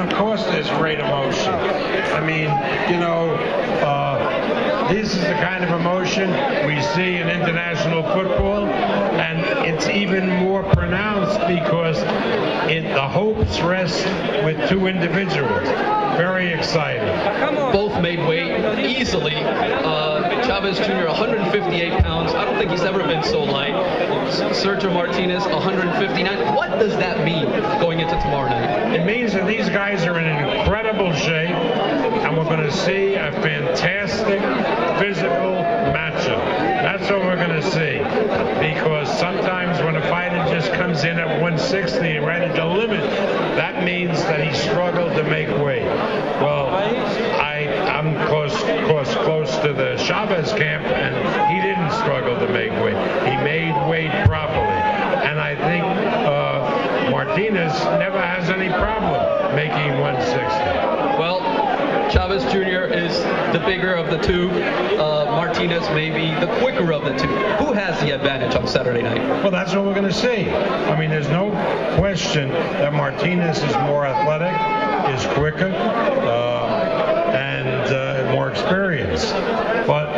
and of course there's great emotion. I mean, you know, this is the kind of emotion we see in international football, and it's even more pronounced because the hopes rest with two individuals. Very exciting. Both made weight easily. Chavez Jr., 158 pounds. I don't think he's ever been so light. Sergio Martinez, 159. What does that mean going into tomorrow night? It means that these guys are in incredible shape, and we're going to see a fantastic physical matchup. That's what we're going to see, because sometimes when a fighter just comes in at 160 right at the limit, that means that he struggled to make weight. Well, I'm close to the Chavez camp, and he didn't struggle to make weight. He made weight properly, and I think Martinez never has any problem making 160. Well, Chavez Jr. is the bigger of the two. Martinez may be the quicker of the two. Who has the advantage on Saturday night? Well, that's what we're going to see. I mean, there's no question that Martinez is more athletic, is quicker, and more experienced. But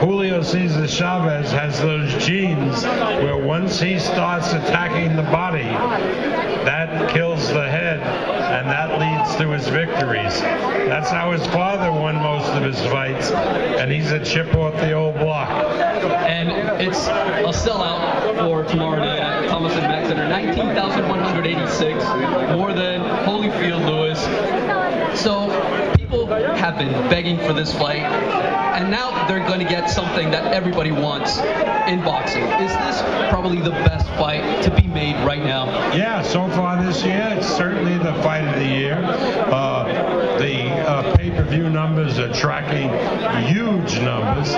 Julio Cesar Chavez has those genes where once he starts attacking the body, that kills the head, and that leads to his victories. That's how his father won most of his fights, and he's a chip off the old block. And it's a sellout for tomorrow night at Thomas & Mack Center, 19,186, more than Holyfield Lewis. So people have been begging for this fight, and now they're going to get something that everybody wants in boxing. Is this probably the best fight to be made right now? Yeah, so far this year, it's certainly the fight of the year. The pay-per-view numbers are tracking huge numbers,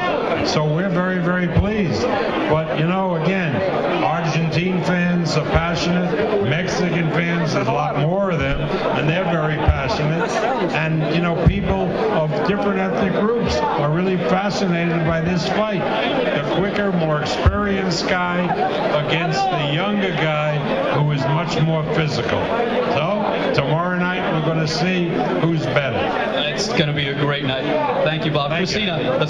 so we're very, very pleased. But, you know, again, Argentine fans are passionate. Mexican fans, there's a lot more of them, and they're very passionate. And, you know, people of different ethnic groups are really fascinated by this fight. The quicker, more experienced guy against the younger guy who is much more physical. So, tomorrow night we're going to see who's better. It's going to be a great night. Thank you, Bob. Thank you. Christina.